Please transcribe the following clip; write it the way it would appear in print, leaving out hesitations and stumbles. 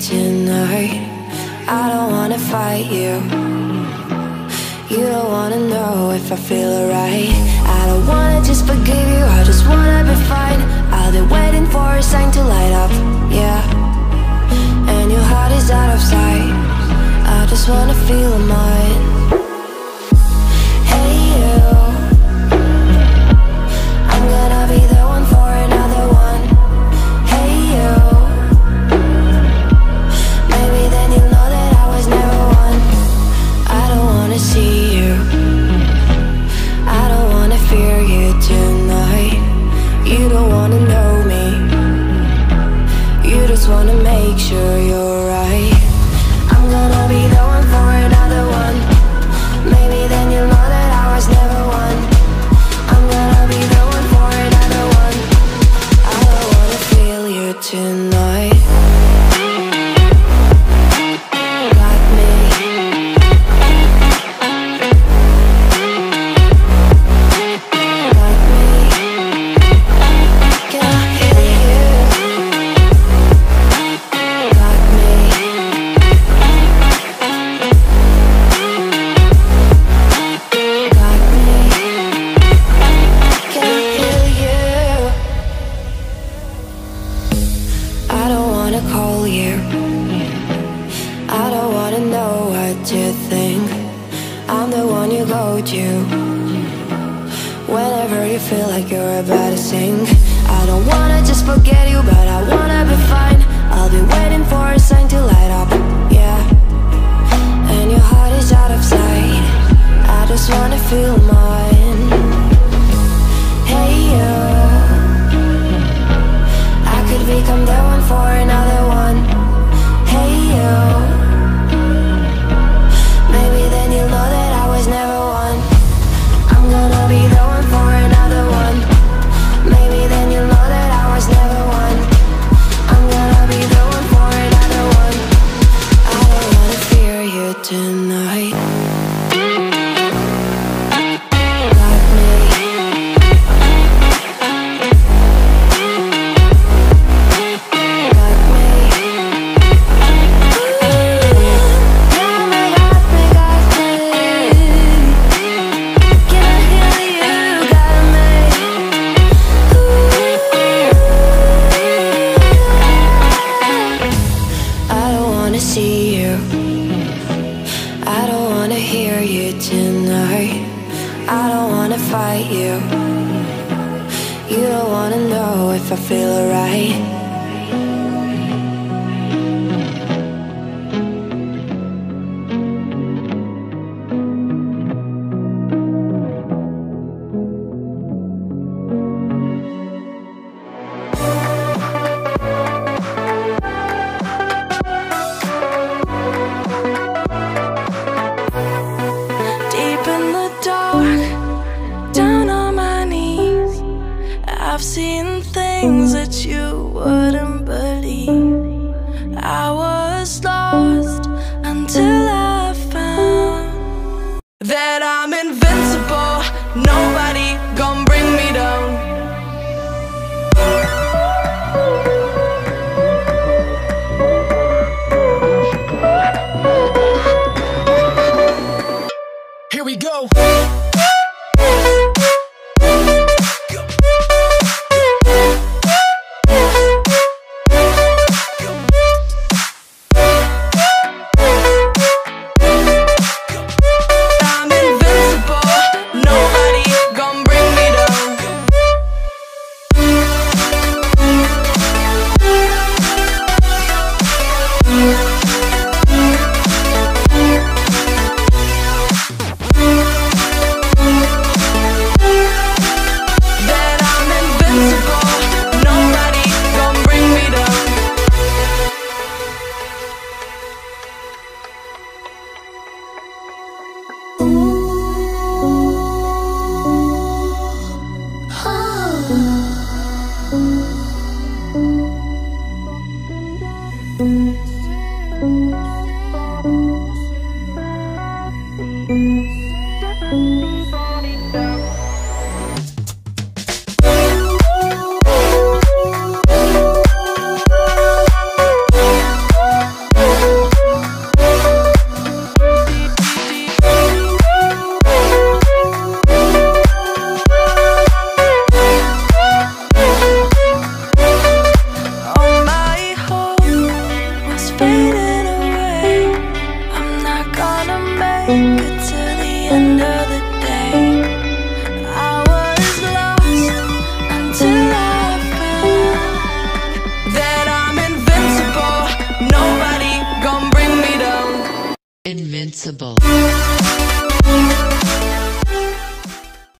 tonight. I don't wanna fight you. You don't wanna know if I feel alright. I don't wanna just forgive you, I just wanna be fine. I'll be waiting for a sign to light up, yeah. And your heart is out of sight. I just wanna feel mine. Invincible.